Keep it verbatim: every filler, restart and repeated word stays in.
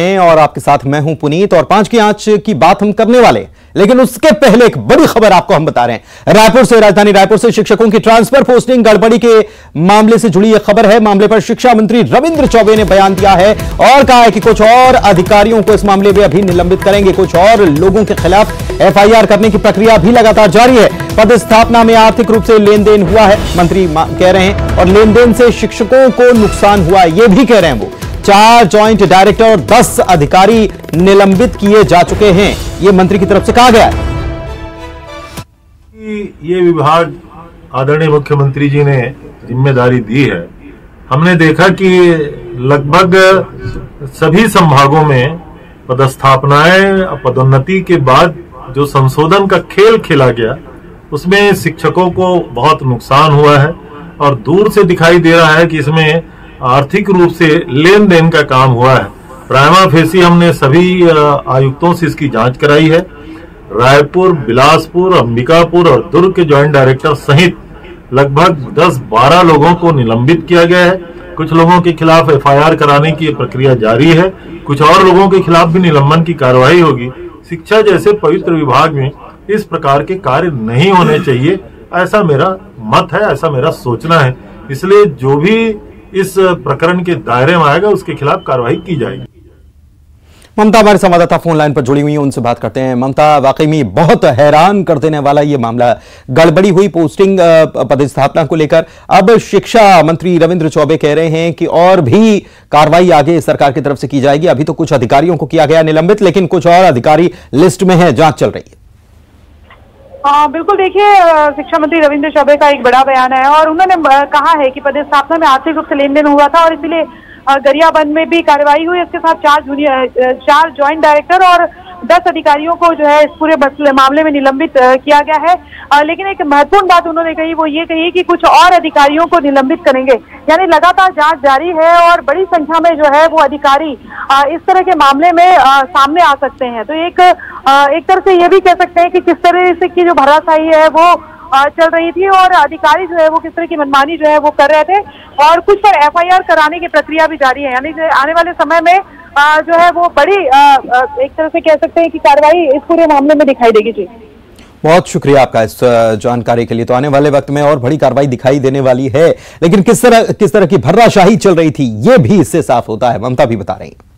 और आपके साथ मैं हूं पुनीत और पांच की आंच की बात हम करने वाले, लेकिन उसके पहले एक बड़ी खबर आपको हम बता रहे हैं। रायपुर से, राजधानी रायपुर से शिक्षकों की ट्रांसफर पोस्टिंग गड़बड़ी के मामले से जुड़ी यह खबर है। मामले पर शिक्षा मंत्री रविंद्र चौबे ने बयान दिया है और कहा है कि कुछ और अधिकारियों को इस मामले में अभी निलंबित करेंगे। कुछ और लोगों के खिलाफ एफ आई आर करने की प्रक्रिया भी लगातार जारी है। पदस्थापना में आर्थिक रूप से लेन देन हुआ है, मंत्री कह रहे हैं, और लेन देन से शिक्षकों को नुकसान हुआ ये भी कह रहे हैं वो। चार जॉइंट डायरेक्टर और दस अधिकारी निलंबित किए जा चुके हैं, ये मंत्री की तरफ से कहा गया है। ये विभाग आदरणीय मुख्यमंत्री जी ने जिम्मेदारी दी है। हमने देखा कि लगभग सभी संभागों में पदस्थापनाएं, पदोन्नति के बाद जो संशोधन का खेल खेला गया उसमें शिक्षकों को बहुत नुकसान हुआ है और दूर से दिखाई दे रहा है कि इसमें आर्थिक रूप से लेन देन का काम हुआ है। प्राइमा फेसी हमने सभी आयुक्तों से इसकी जांच कराई है। रायपुर, बिलासपुर, अंबिकापुर और दुर्ग के ज्वाइंट डायरेक्टर सहित लगभग दस बारह लोगों को निलंबित किया गया है। कुछ लोगों के खिलाफ एफ आई आर कराने की प्रक्रिया जारी है। कुछ और लोगों के खिलाफ भी निलंबन की कार्रवाई होगी। शिक्षा जैसे पवित्र विभाग में इस प्रकार के कार्य नहीं होने चाहिए, ऐसा मेरा मत है, ऐसा मेरा सोचना है। इसलिए जो भी इस प्रकरण के दायरे में आएगा उसके खिलाफ कार्रवाई की जाएगी। ममता हमारे संवाददाता फोन लाइन पर जुड़ी हुई हैं, उनसे बात करते हैं। ममता, वाकई में बहुत हैरान कर देने वाला ये मामला, गड़बड़ी हुई पोस्टिंग पदस्थापना को लेकर। अब शिक्षा मंत्री रविंद्र चौबे कह रहे हैं कि और भी कार्रवाई आगे सरकार की तरफ से की जाएगी। अभी तो कुछ अधिकारियों को किया गया निलंबित, लेकिन कुछ और अधिकारी लिस्ट में है, जांच चल रही है। हाँ बिल्कुल, देखिए शिक्षा मंत्री रविंद्र चौबे का एक बड़ा बयान है और उन्होंने कहा है कि पदस्थापना में आर्थिक रूप से लेन देन हुआ था और इसीलिए गरियाबंद में भी कार्रवाई हुई। इसके साथ चार जूनियर चार ज्वाइंट डायरेक्टर और दस अधिकारियों को जो है इस पूरे मामले में निलंबित किया गया है। लेकिन एक महत्वपूर्ण बात उन्होंने कही, वो ये कही कि कुछ और अधिकारियों को निलंबित करेंगे, यानी लगातार जांच जारी है और बड़ी संख्या में जो है वो अधिकारी इस तरह के मामले में सामने आ सकते हैं। तो एक एक तरह से ये भी कह सकते हैं कि किस तरह से की जो भराशाई है वो चल रही थी और अधिकारी जो है वो किस तरह की मनमानी जो है वो कर रहे थे और कुछ पर एफ आई आर कराने की प्रक्रिया भी जारी है। यानी आने वाले समय में जो है वो बड़ी एक तरह से कह सकते हैं कि कार्रवाई इस पूरे मामले में दिखाई देगी। जी बहुत शुक्रिया आपका इस जानकारी के लिए। तो आने वाले वक्त में और बड़ी कार्रवाई दिखाई देने वाली है, लेकिन किस तरह किस तरह की भर्राशाही चल रही थी ये भी इससे साफ होता है, ममता भी बता रही है।